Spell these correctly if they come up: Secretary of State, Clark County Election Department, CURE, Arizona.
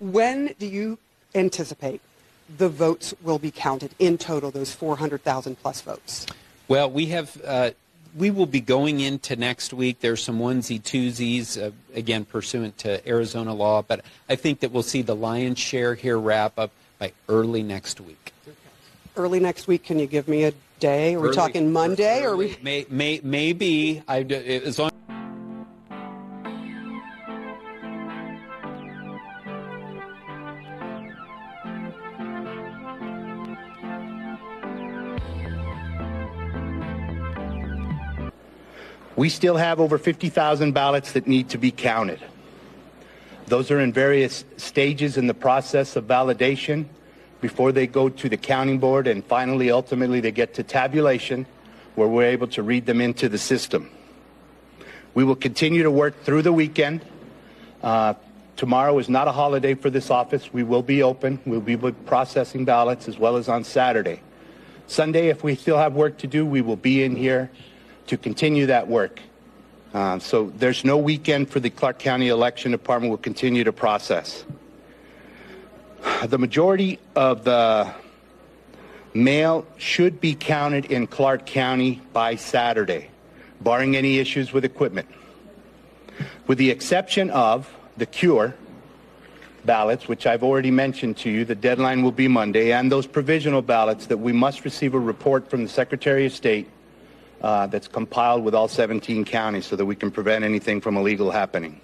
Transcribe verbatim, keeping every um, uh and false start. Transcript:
When do you anticipate the votes will be counted in total, those four hundred thousand plus votes? Well, we have, uh, we will be going into next week. There's some onesie twosies, uh, again, pursuant to Arizona law, but I think that we'll see the lion's share here wrap up by early next week. Early next week, can you give me a day? Are early, we talking Monday? Or we may, may, maybe. I, as long We still have over fifty thousand ballots that need to be counted. Those are in various stages in the process of validation before they go to the counting board, and finally, ultimately, they get to tabulation where we're able to read them into the system. We will continue to work through the weekend. Uh, tomorrow is not a holiday for this office. We will be open. We'll be processing ballots as well as on Saturday. Sunday, if we still have work to do, we will be in here to continue that work. Uh, so there's no weekend for the Clark County Election Department. We'll continue to process. The majority of the mail should be counted in Clark County by Saturday, barring any issues with equipment. With the exception of the CURE ballots, which I've already mentioned to you, the deadline will be Monday, and those provisional ballots that we must receive a report from the Secretary of State Uh, that's compiled with all seventeen counties so that we can prevent anything from illegal happening.